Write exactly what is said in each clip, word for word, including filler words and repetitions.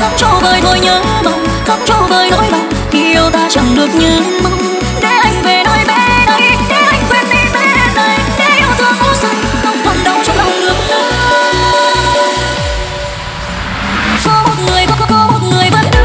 khóc cho vơi nỗi nhớ mong, khóc cho vơi nỗi lòng khi yêu ta chẳng được như mong. Để anh về nơi bé đây, để anh quên đi bé đây, để yêu thương u say không còn đau trong lòng được nữa. Có một người, có có một người vẫn thương.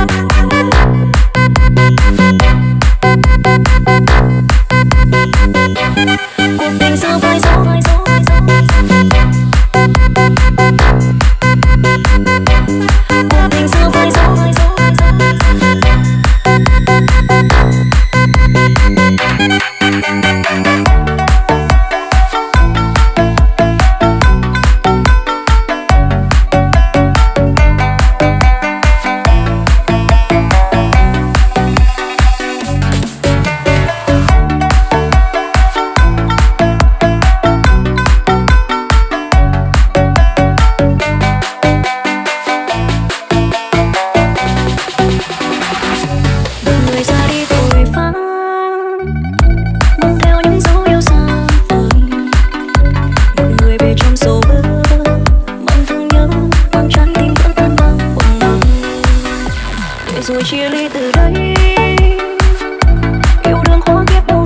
Hãy subscribe cho kênh Ghiền Mì Gõ để không bỏ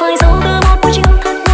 lỡ những video hấp dẫn.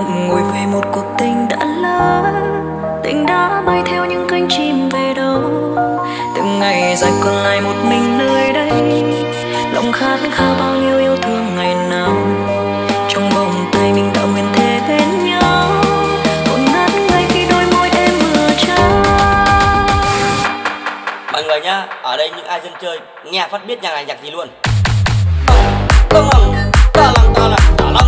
lầm ngồi về một cuộc tình đã lỡ, tình đã bay theo những cánh chim về đâu. Từng ngày dài còn lại một mình nơi đây, lòng khát khao bao nhiêu yêu thương ngày nào. Trong vòng tay mình đã nguyện thề bên nhau, còn nát ngay khi đôi môi em vừa trao. Mọi người nhá, ở đây những ai dân chơi nghe phát biết nhạc này nhạc gì luôn. Tông lòng, ta lòng, ta lòng, ta lòng.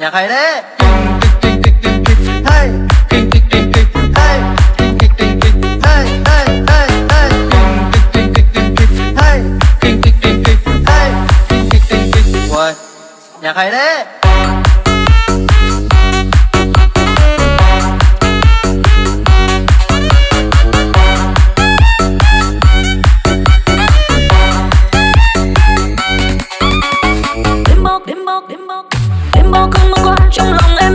Nhạc hay đấy. Hey, kinh kinh kinh kinh. Hey, kinh kinh kinh kinh. Hey, hey, hey, hey. Kinh kinh kinh kinh. Hey, kinh kinh kinh kinh. Hey, kinh kinh kinh kinh. Wow, nhạc hay đấy. Bye.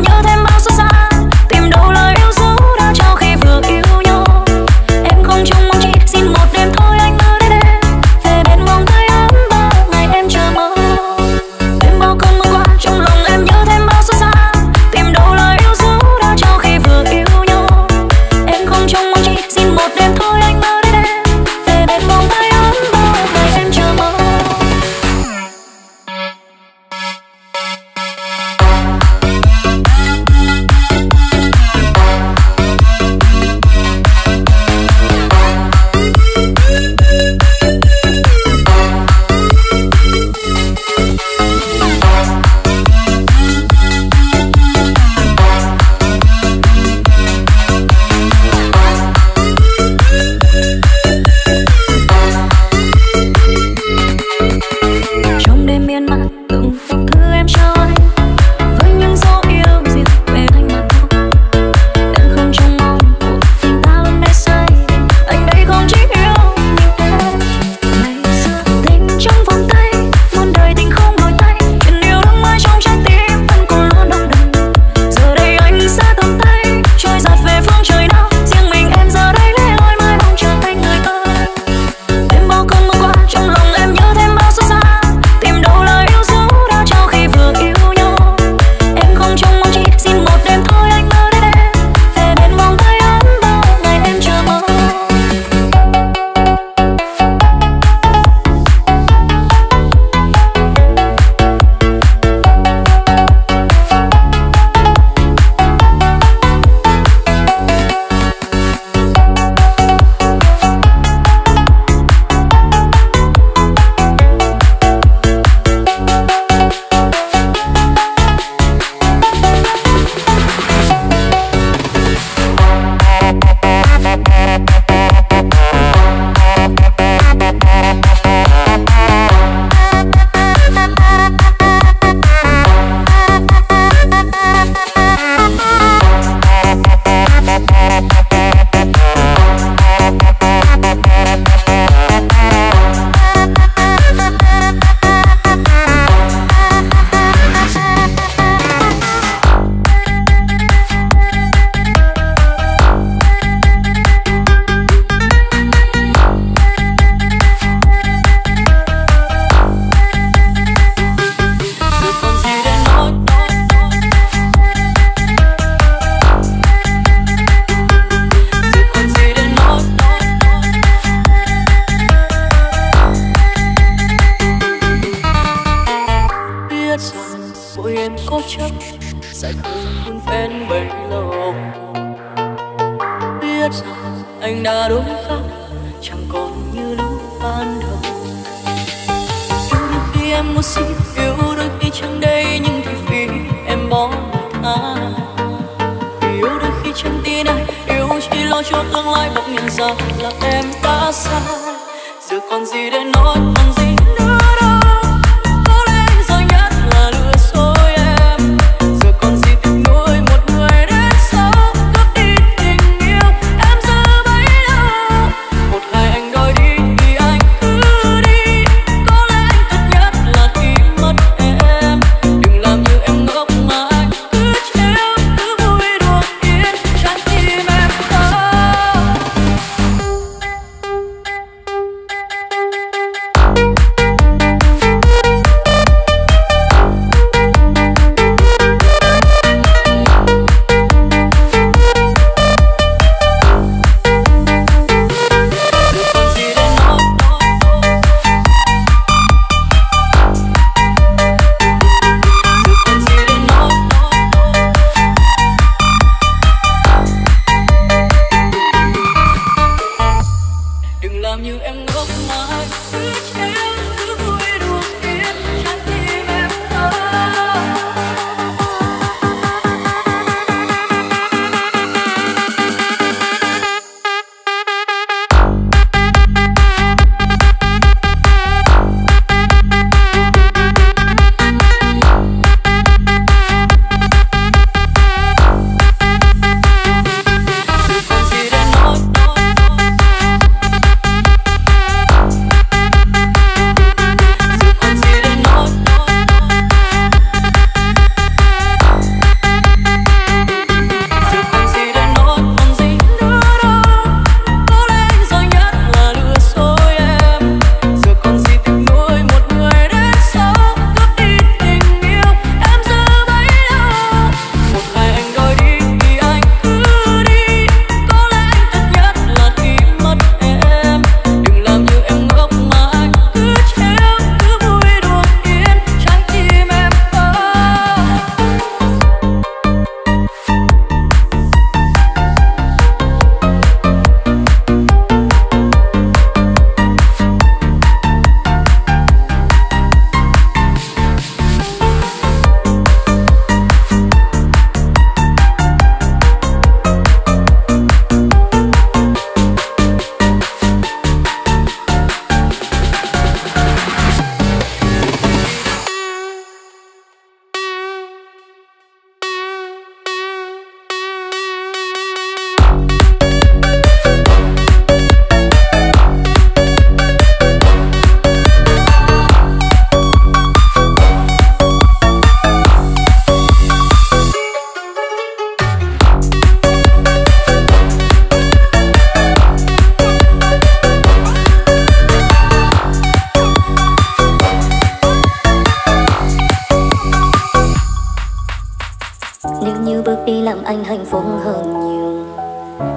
Nếu như bước đi làm anh hạnh phúc hơn nhiều,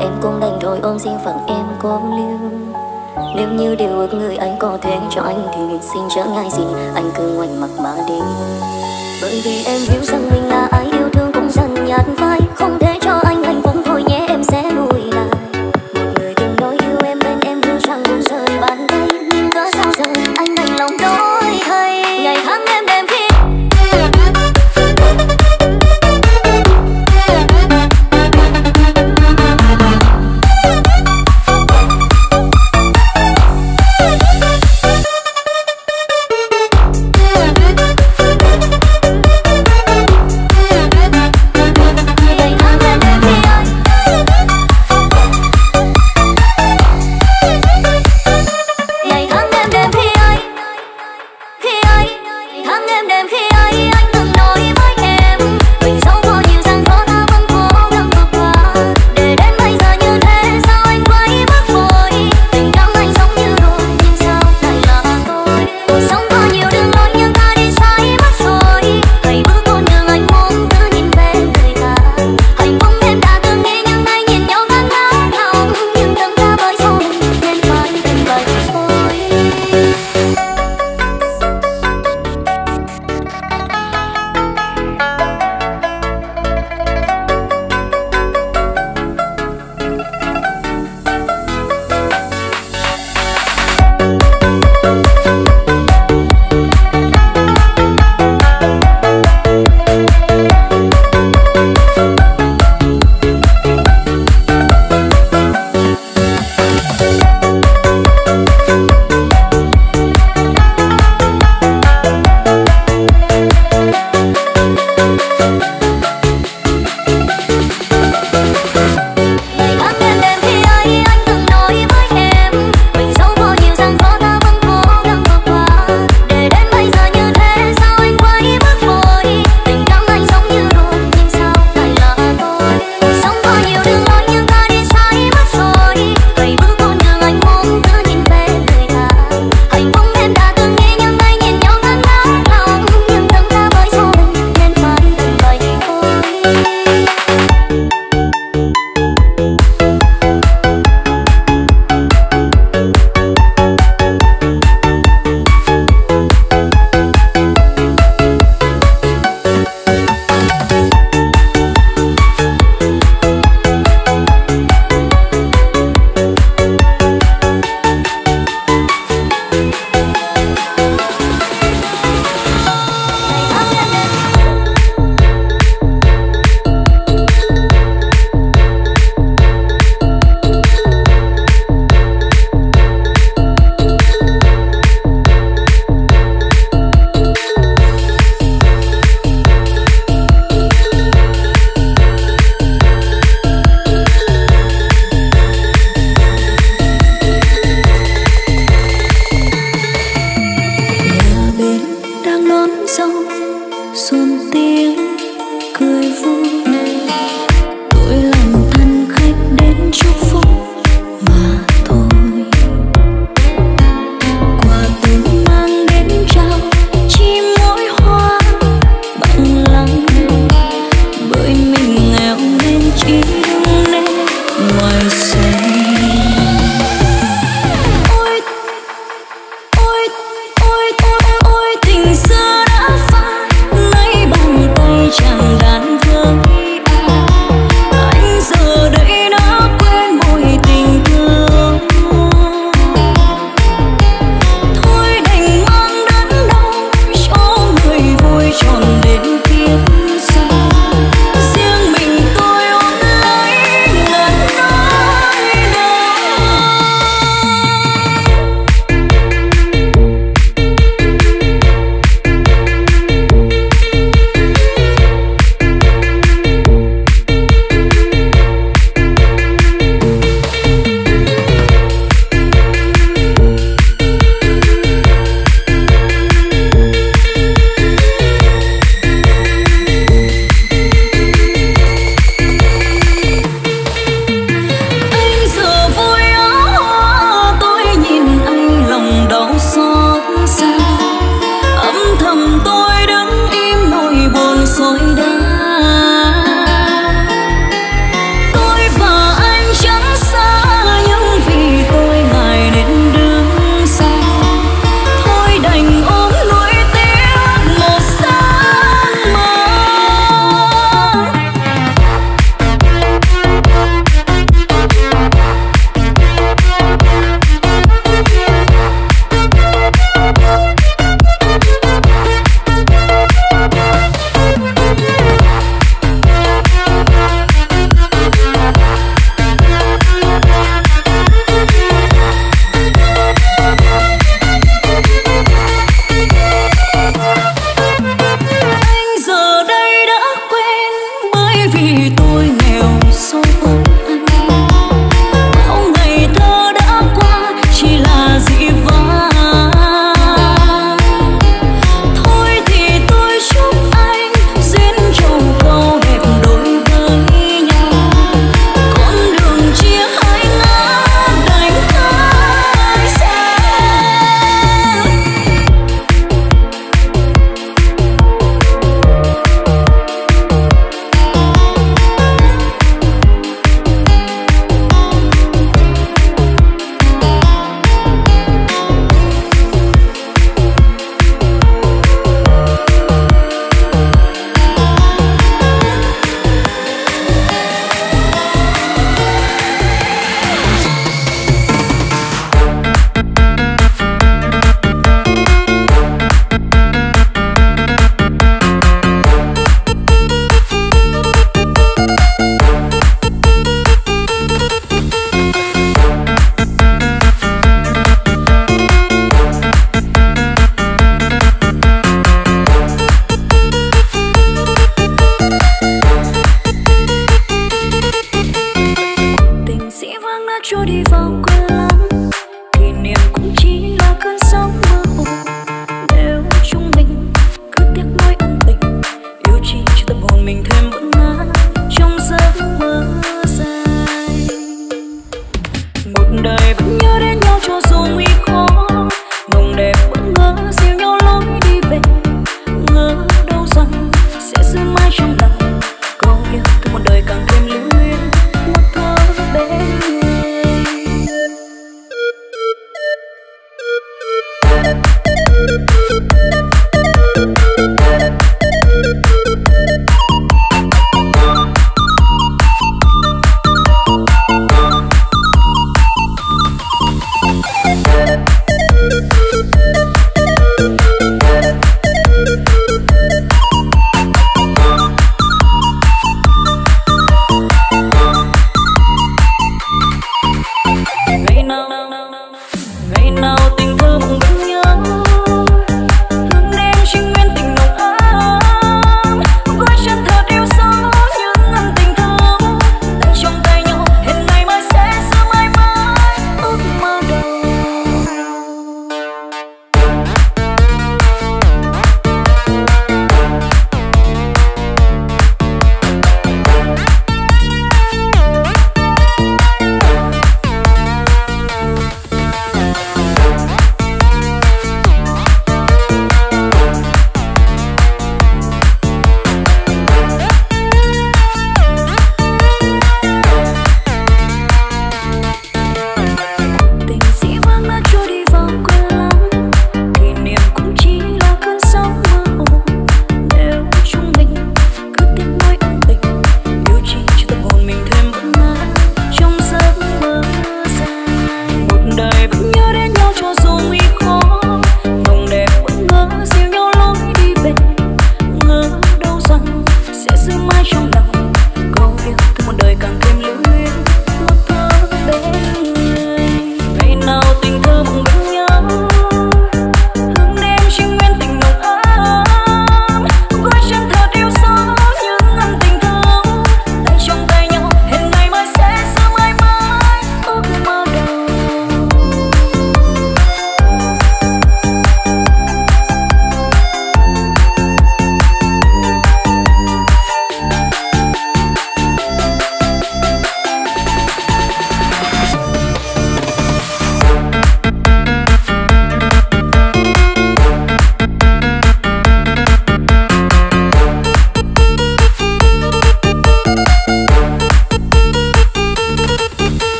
em cũng đành thôi ôm riêng phận em cố lưu. Nếu như điều ước người anh có thể cho anh thì xin chớ ngại gì, anh cứ ngoảnh mặt mà đi. Bởi vì em hiểu rằng mình là ai yêu thương cũng dần nhạt phai, không thể cho anh hạnh phúc thôi nhé em sẽ lùi lại. Một người từng nói yêu em bên em hứa rằng muốn rời bàn tay, nhưng cớ sao giờ anh đành lòng đổi thay. Ngày tháng em đêm khi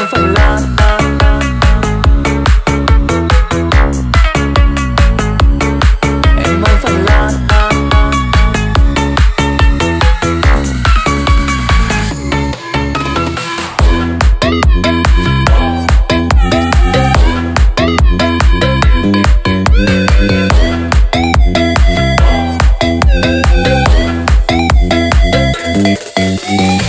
mày phải làm. Em mày phải làm. Thank you.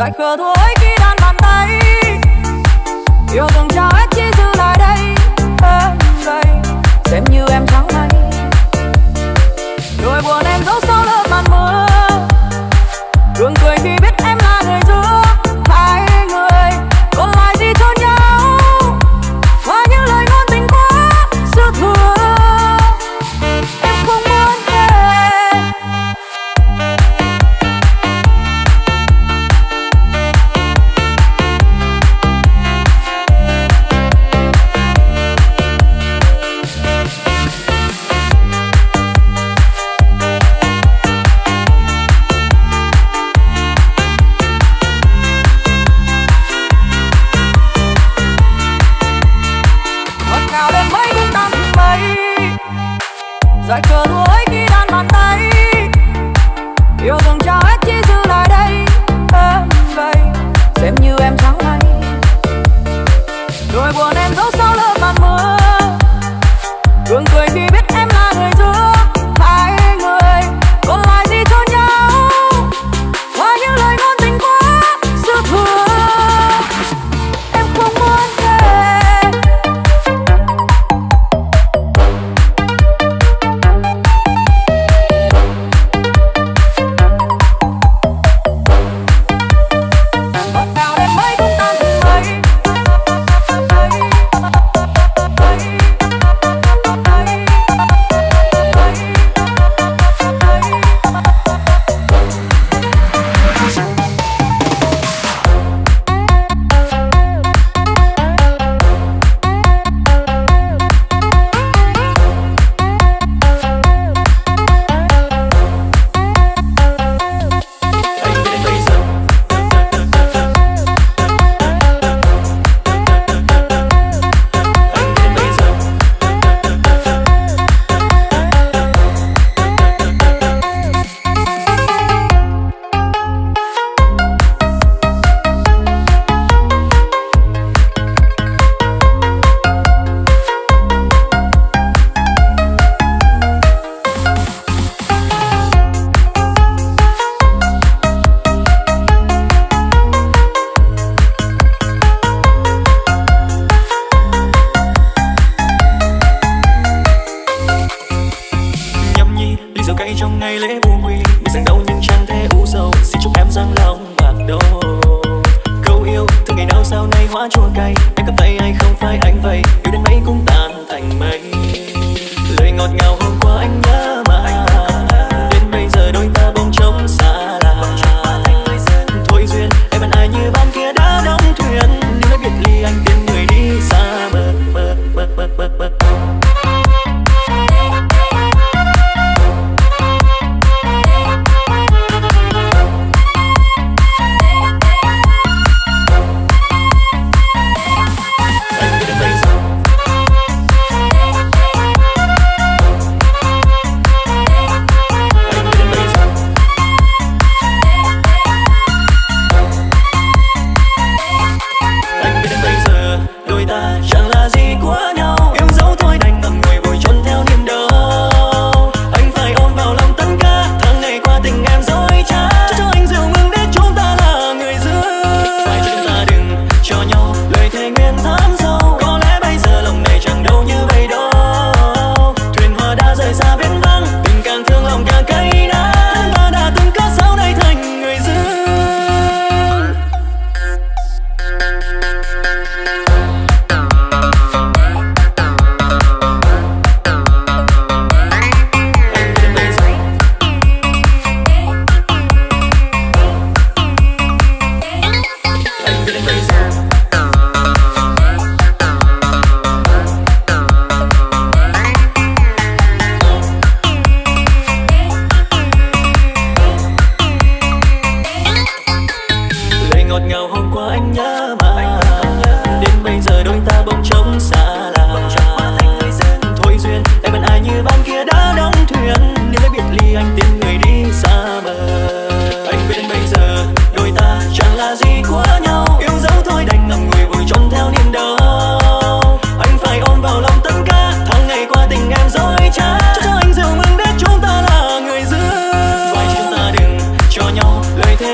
Dài khờ thôi khi đan bàn tay yêu thương trao hết chỉ giữ lại đây em say xem như em trắng tay nỗi buồn em giấu sau lớp màn mưa gương cười khi biết em là người giữa hai người còn lại gì cho nhau và những lời ngôn tình quá xưa thừa em không muốn về. Dại khờ lối khi đan bàn tay yêu thương trao hết chỉ giữ lại đây em say xem như em trắng tay nỗi buồn em giấu sau lớp màn mưa gương cười khi biết em là người giữa hai người còn lại gì cho nhau và những lời ngôn tình quá xưa thừa em không muốn về. Thế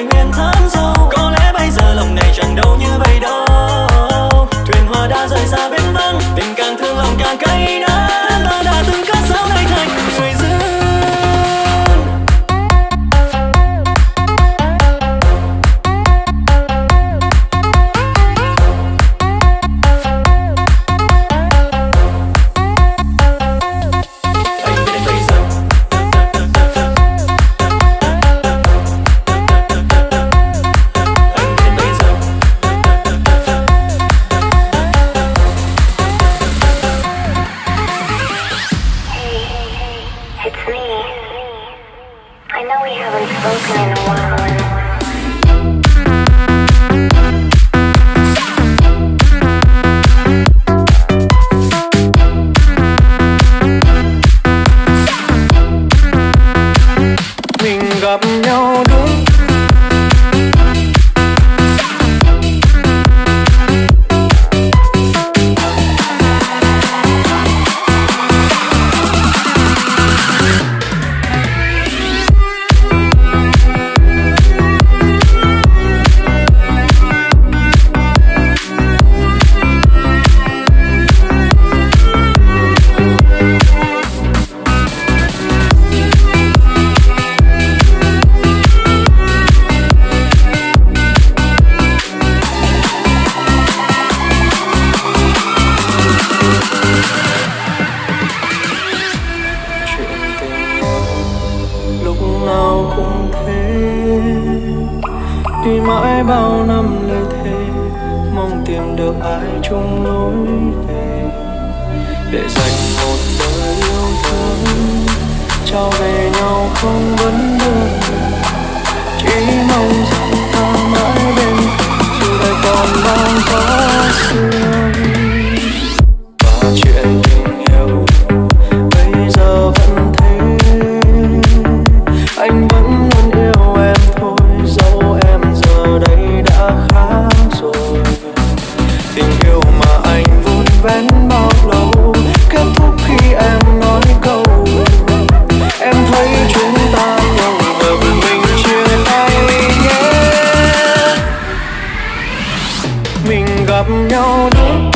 nguyên tháng sau có lẽ bây đi mãi bao năm lời thề, mong tìm được ai chung lối về để dành một đời yêu thương trao về nhau không vấn vương. Chỉ mong rằng ta mãi bên dù đời còn đang có sương và chuyện tình yêu bây giờ vẫn thế. Anh vẫn luôn yêu em thôi, dẫu em giờ đây đã khá rồi. Tình yêu mà anh vun vén bao lâu kết thúc khi em nói câu em thấy chúng ta nhau và vì mình chia tay nhé. Mình gặp nhau đúng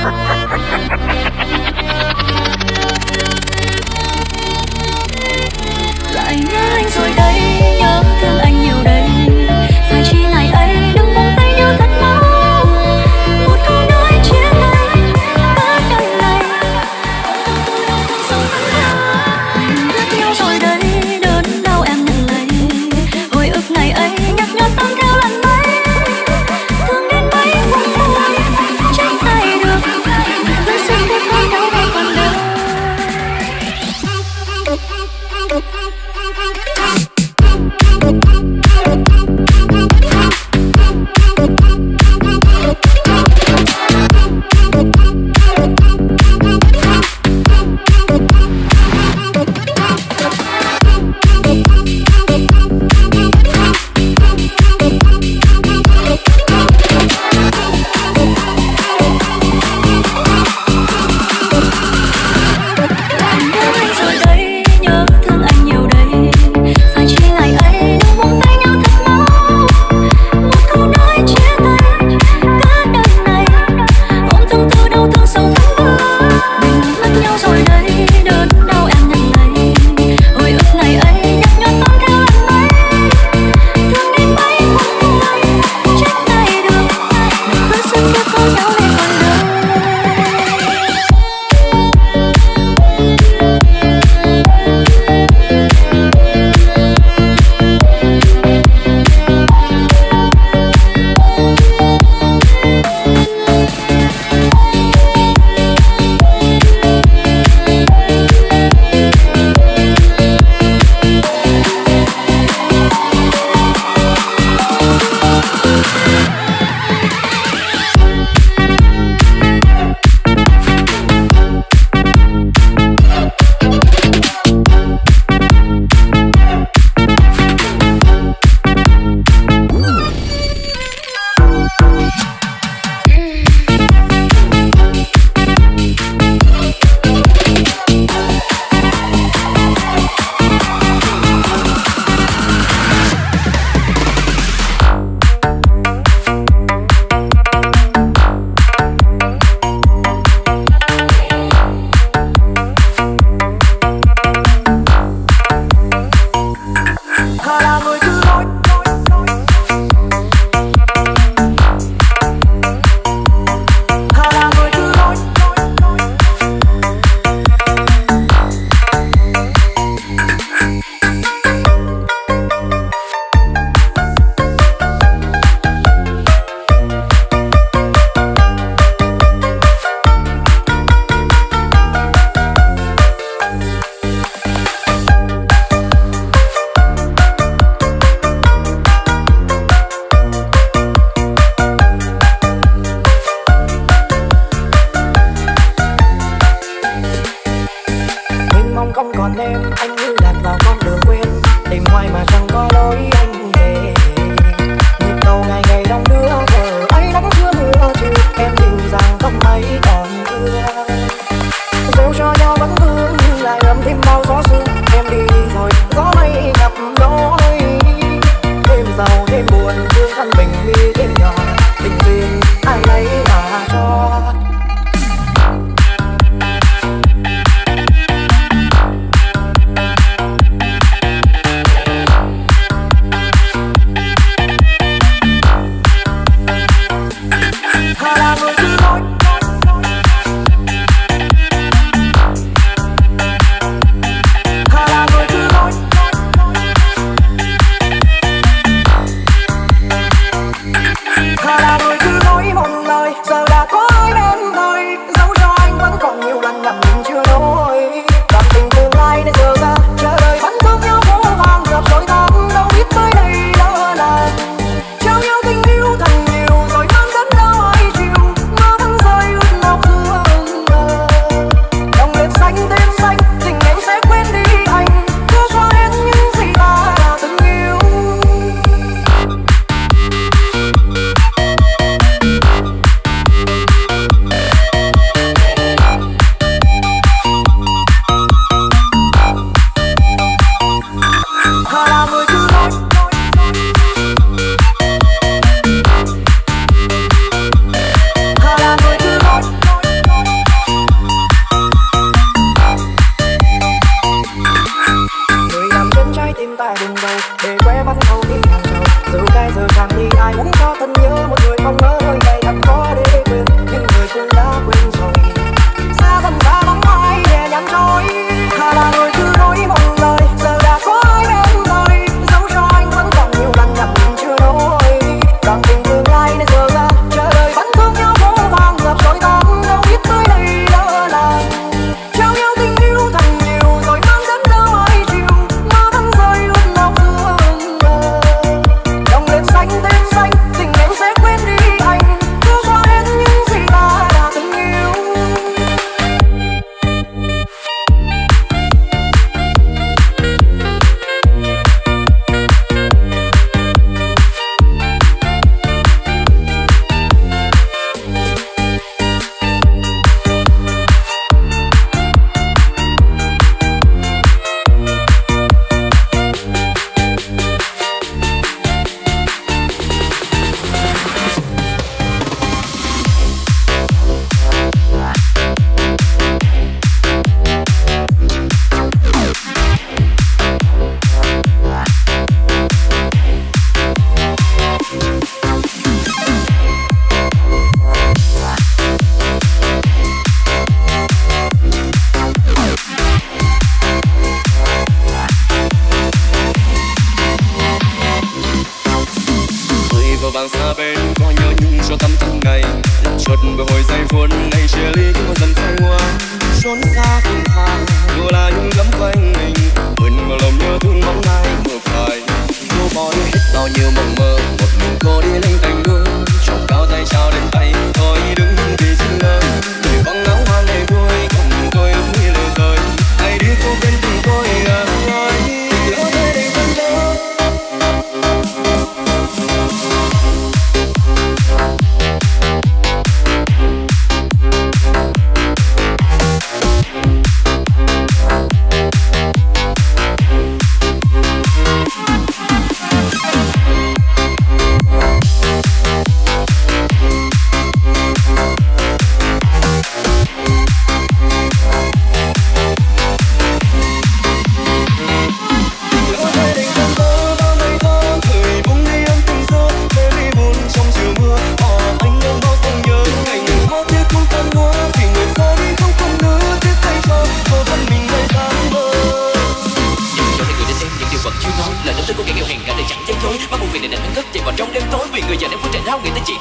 Tránh tay được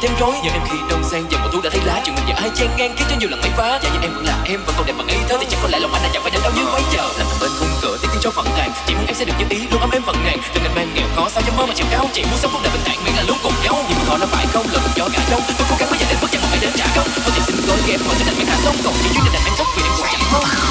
thêm rối. Nhờ em khi đông sang giờ một thú đã thấy lá, chuyện mình giờ ai chen ngang khiến cho nhiều lần mấy phá. Dạ như em vẫn là em vẫn còn đẹp bằng ý thơ, thì chắc có lẽ lòng anh đã chẳng phải đớn đau như bấy giờ. Làm thằng bên khung cửa tiếng tiếng cho phận hàng, chỉ muốn em sẽ được như ý luôn ấm em phận hàng. Từng ngày mang nghèo khó sao dám mơ mà chịu cao, chỉ muốn sống cuộc đời bình thản miễn là lúc cùng nhau. Nhưng mà khó nó phải không là một do cả đâu, tôi cố gắng mới giành đến bước chân phải đến trả công. Tôi chỉ xin lỗi em mọi thứ đành phải hạ sống, còn những chuyện đành em khóc vì em cũng chẳng mơ.